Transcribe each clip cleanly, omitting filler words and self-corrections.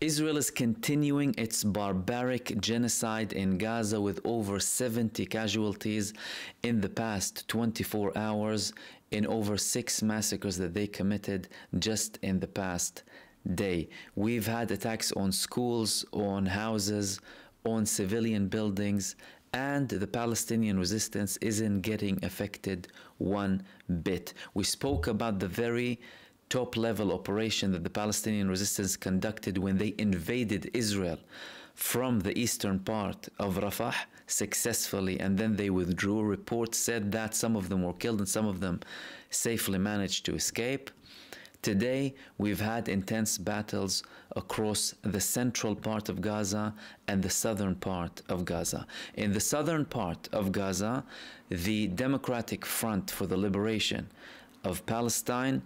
Israel is continuing its barbaric genocide in Gaza with over 70 casualties in the past 24 hours in over 6 massacres that they committed just in the past day. We've had attacks on schools, on houses, on civilian buildings, and the Palestinian resistance isn't getting affected one bit. We spoke about the very top-level operation that the Palestinian resistance conducted when they invaded Israel from the eastern part of Rafah successfully, and then they withdrew. Reports said that some of them were killed and some of them safely managed to escape. Today, we've had intense battles across the central part of Gaza and the southern part of Gaza. In the southern part of Gaza, the Democratic Front for the Liberation of Palestine,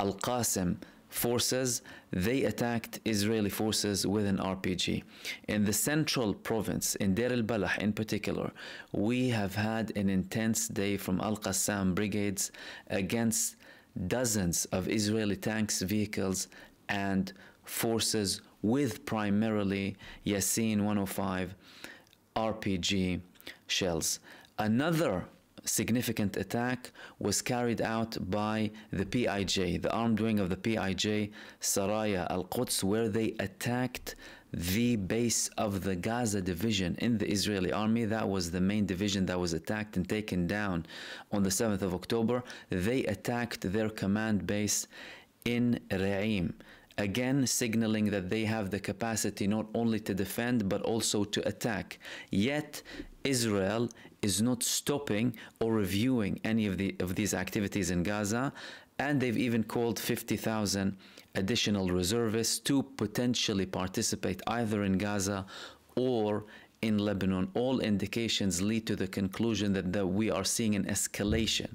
Al-Qassam forces, they attacked Israeli forces with an RPG. In the central province, in Deir al-Balah in particular, we have had an intense day from Al-Qassam brigades against dozens of Israeli tanks, vehicles, and forces with primarily Yassin 105 RPG shells. Another significant attack was carried out by the PIJ, the armed wing of the PIJ, Saraya al-Quds, where they attacked the base of the Gaza division in the Israeli army. That was the main division that was attacked and taken down on the 7th of October. They attacked their command base in Re'im, again signaling that they have the capacity not only to defend but also to attack. Yet Israel is not stopping or reviewing any of these activities in Gaza, and they've even called 50,000 additional reservists to potentially participate either in Gaza or in Lebanon. All indications lead to the conclusion that we are seeing an escalation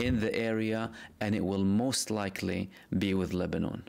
in the area, and it will most likely be with Lebanon.